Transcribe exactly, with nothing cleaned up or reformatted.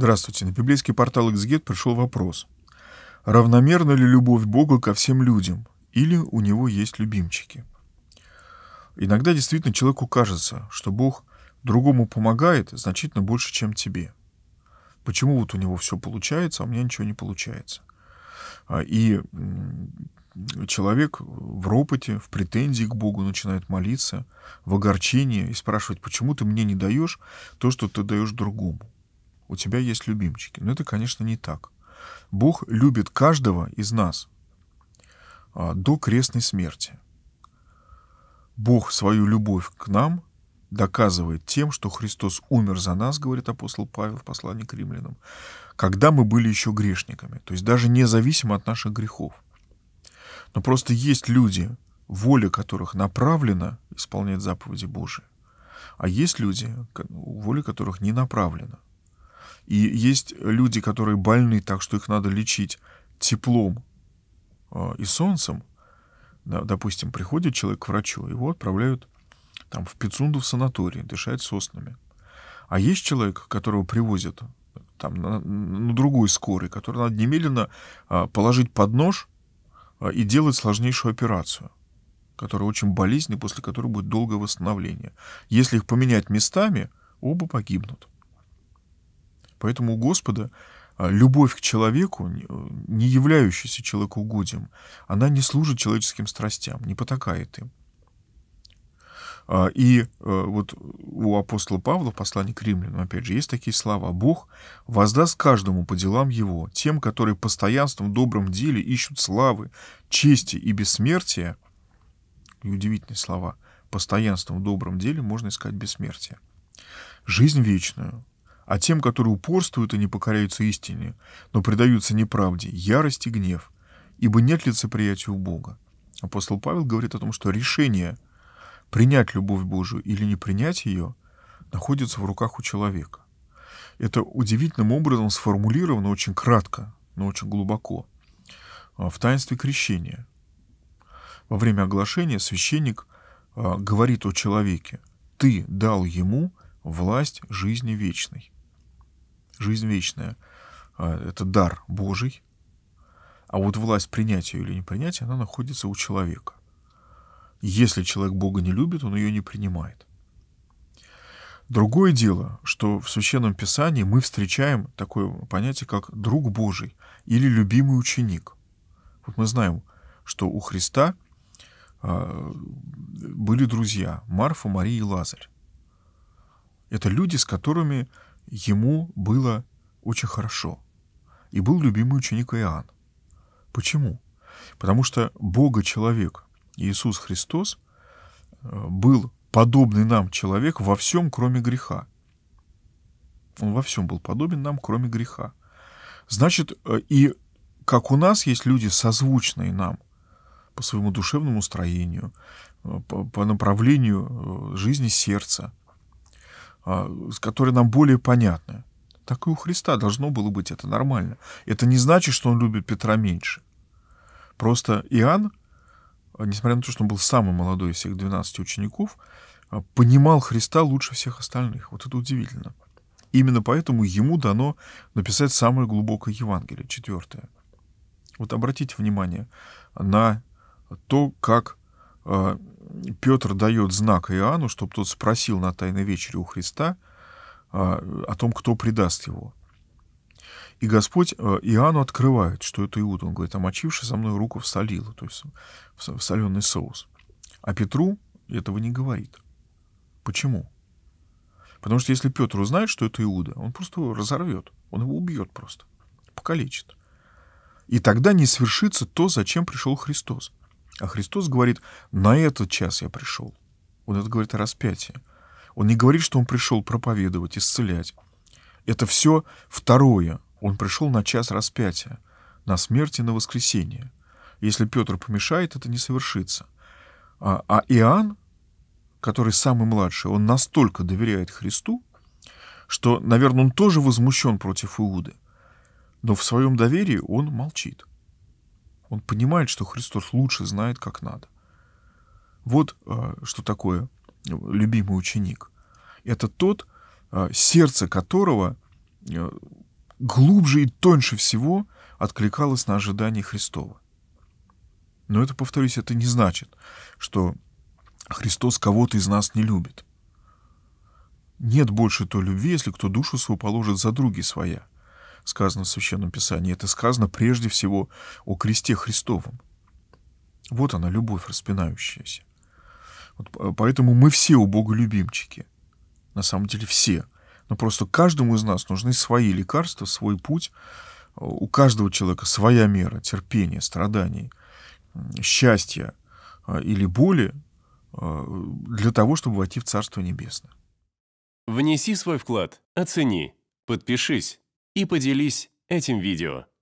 Здравствуйте. На библейский портал «Экзегет» пришел вопрос. Равномерна ли любовь Бога ко всем людям? Или у него есть любимчики? Иногда действительно человеку кажется, что Бог другому помогает значительно больше, чем тебе. Почему вот у него все получается, а у меня ничего не получается? И человек в ропоте, в претензии к Богу начинает молиться, в огорчении и спрашивать, почему ты мне не даешь то, что ты даешь другому? У тебя есть любимчики. Но это, конечно, не так. Бог любит каждого из нас до крестной смерти. Бог свою любовь к нам доказывает тем, что Христос умер за нас, говорит апостол Павел в послании к Римлянам, когда мы были еще грешниками, то есть даже независимо от наших грехов. Но просто есть люди, воля которых направлена исполнять заповеди Божии, а есть люди, воля которых не направлена. И есть люди, которые больны, так что их надо лечить теплом и солнцем. Допустим, приходит человек к врачу, его отправляют там, в Пицунду в санаторий, дышать соснами. А есть человек, которого привозят там, на, на другой скорой, который надо немедленно положить под нож и делать сложнейшую операцию, которая очень болезненная, после которой будет долгое восстановление. Если их поменять местами, оба погибнут. Поэтому у Господа любовь к человеку, не являющаяся человекоугодием, она не служит человеческим страстям, не потакает им. И вот у апостола Павла в послании к Римлянам, опять же, есть такие слова. «Бог воздаст каждому по делам его, тем, которые постоянством в добром деле ищут славы, чести и бессмертия». И удивительные слова. «Постоянством в добром деле можно искать бессмертие». «Жизнь вечную». А тем, которые упорствуют и не покоряются истине, но предаются неправде, ярость и гнев, ибо нет лицеприятия у Бога. Апостол Павел говорит о том, что решение принять любовь Божию или не принять ее находится в руках у человека. Это удивительным образом сформулировано очень кратко, но очень глубоко в Таинстве Крещения. Во время оглашения священник говорит о человеке: «Ты дал ему власть жизни вечной». Жизнь вечная — это дар Божий, а вот власть принять ее или не принять, она находится у человека. Если человек Бога не любит, он ее не принимает. Другое дело, что в Священном Писании мы встречаем такое понятие, как «друг Божий» или «любимый ученик». Вот мы знаем, что у Христа были друзья — Марфа, Мария и Лазарь. Это люди, с которыми ему было очень хорошо. И был любимый ученик Иоанн. Почему? Потому что Бога-человек Иисус Христос был подобный нам человек во всем, кроме греха. Он во всем был подобен нам, кроме греха. Значит, и как у нас есть люди, созвучные нам по своему душевному строению, по направлению жизни сердца, которые нам более понятны. Так и у Христа должно было быть, это нормально. Это не значит, что он любит Петра меньше. Просто Иоанн, несмотря на то, что он был самый молодой из всех двенадцати учеников, понимал Христа лучше всех остальных. Вот это удивительно. Именно поэтому ему дано написать самое глубокое Евангелие, четвертое. Вот обратите внимание на то, как Петр дает знак Иоанну, чтобы тот спросил на Тайной Вечере у Христа о том, кто предаст его. И Господь Иоанну открывает, что это Иуда. Он говорит: «Омочивший со мной руку в солило», то есть в соленый соус. А Петру этого не говорит. Почему? Потому что если Петр узнает, что это Иуда, он просто его разорвет, он его убьет просто, покалечит. И тогда не свершится то, зачем пришел Христос. А Христос говорит: «На этот час я пришел». Он это говорит о распятии. Он не говорит, что он пришел проповедовать, исцелять. Это все второе. Он пришел на час распятия, на смерть и на воскресение. Если Петр помешает, это не совершится. А Иоанн, который самый младший, он настолько доверяет Христу, что, наверное, он тоже возмущен против Иуды. Но в своем доверии он молчит. Он понимает, что Христос лучше знает, как надо. Вот что такое любимый ученик. Это тот, сердце которого глубже и тоньше всего откликалось на ожидание Христова. Но это, повторюсь, это не значит, что Христос кого-то из нас не любит. Нет больше той любви, если кто душу свою положит за други своя. Сказано в Священном Писании. Это сказано прежде всего о кресте Христовом. Вот она, любовь распинающаяся. Вот поэтому мы все у Бога любимчики. На самом деле все. Но просто каждому из нас нужны свои лекарства, свой путь. У каждого человека своя мера терпения, страданий, счастья или боли для того, чтобы войти в Царство Небесное. Внеси свой вклад, оцени, подпишись и поделись этим видео.